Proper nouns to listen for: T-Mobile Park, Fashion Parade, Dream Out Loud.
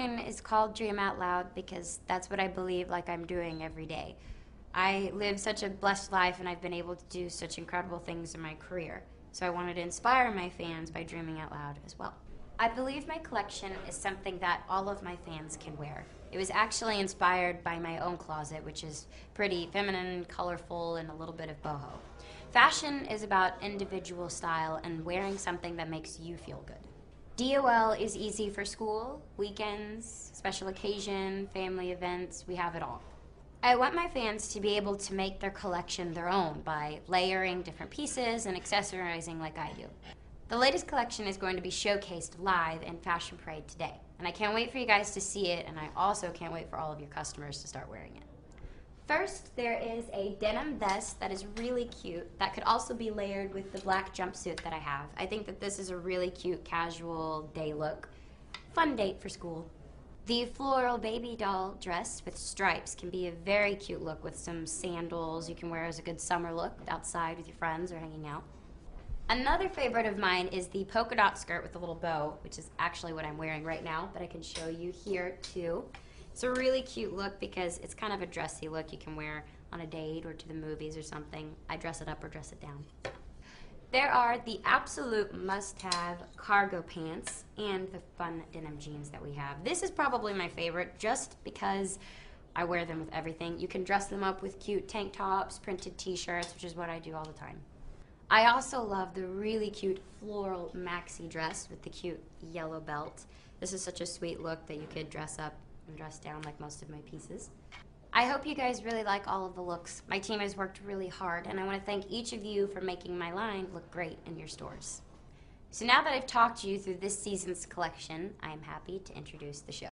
line is called Dream Out Loud because that's what I believe like I'm doing every day. I live such a blessed life and I've been able to do such incredible things in my career. So I wanted to inspire my fans by dreaming out loud as well. I believe my collection is something that all of my fans can wear. It was actually inspired by my own closet, which is pretty feminine, colorful, and a little bit of boho. Fashion is about individual style and wearing something that makes you feel good. DOL is easy for school, weekends, special occasion, family events, we have it all. I want my fans to be able to make their collection their own by layering different pieces and accessorizing like I do. The latest collection is going to be showcased live in Fashion Parade today, and I can't wait for you guys to see it, and I also can't wait for all of your customers to start wearing it. First, there is a denim vest that is really cute that could also be layered with the black jumpsuit that I have. I think that this is a really cute casual day look. Fun date for school. The floral baby doll dress with stripes can be a very cute look with some sandals you can wear as a good summer look outside with your friends or hanging out. Another favorite of mine is the polka dot skirt with a little bow, which is actually what I'm wearing right now, but I can show you here too. It's a really cute look because it's kind of a dressy look you can wear on a date or to the movies or something. I dress it up or dress it down. There are the absolute must-have cargo pants and the fun denim jeans that we have. This is probably my favorite just because I wear them with everything. You can dress them up with cute tank tops, printed t-shirts, which is what I do all the time. I also love the really cute floral maxi dress with the cute yellow belt. This is such a sweet look that you could dress up and dress down like most of my pieces. I hope you guys really like all of the looks. My team has worked really hard, and I want to thank each of you for making my line look great in your stores. So now that I've talked you through this season's collection, I am happy to introduce the show.